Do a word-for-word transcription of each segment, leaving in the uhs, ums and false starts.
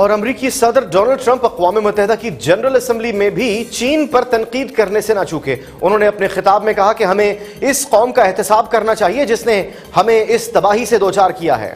और अमरीकी सदर डोनाल्ड ट्रंप अक़वाम मुत्तहिदा की जनरल असम्बली में भी चीन पर तनकीद करने से ना चूके। उन्होंने अपने खिताब में कहा कि हमें इस कौम का एहतसाब करना चाहिए जिसने हमें इस तबाही से दोचार किया है।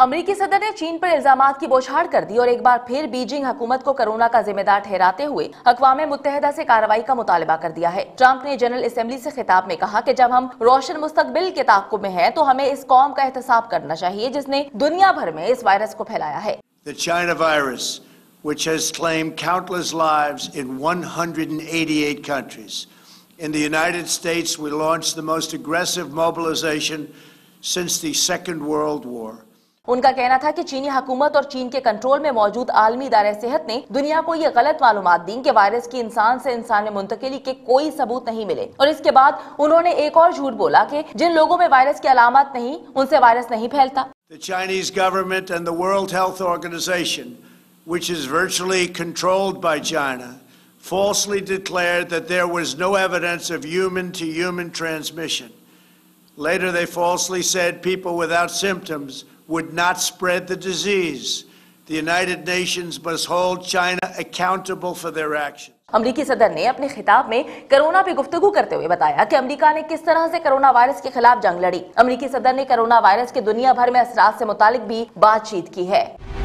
अमरीकी सदर ने चीन पर इल्जाम की बौछार कर दी और एक बार फिर बीजिंग हुकूमत को कोरोना का जिम्मेदार ठहराते हुए अक़वाम मुत्तहिदा से कार्रवाई का मुतालबा कर दिया है। ट्रंप ने जनरल असेंबली से खिताब में कहा कि जब हम रोशन मुस्तकबिल के ताक़ुब में हैं तो हमें इस कौम का एहतसाब करना चाहिए जिसने दुनिया भर में इस वायरस को फैलाया है। The China virus, which has claimed countless lives in one hundred eighty-eight countries. In the United States, we launched the most aggressive mobilization since the Second World War. उनका कहना था कि चीनी हुकूमत और चीन के कंट्रोल में मौजूद आलमी इदारे सेहत ने दुनिया को ये गलत मालूमात दी कि वायरस की इंसान से इंसान में मुंतकिली के कोई सबूत नहीं मिले। और इसके बाद उन्होंने एक और झूठ बोला कि जिन लोगों में वायरस की अलामत नहीं उनसे वायरस नहीं फैलता। The Chinese government and the World Health Organization, which is virtually controlled by China, falsely declared that there was no evidence of human to human transmission. Later they falsely said people without symptoms would not spread the disease. The United Nations must hold China accountable for their actions. अमरीकी सदर ने अपने खिताब में corona पे गुफ्तगू करते हुए बताया कि अमरीका ने किस तरह से कोरोना वायरस के खिलाफ जंग लड़ी। अमरीकी सदर ने कोरोना वायरस के दुनिया भर में असरात से मुतालिक भी बातचीत की है।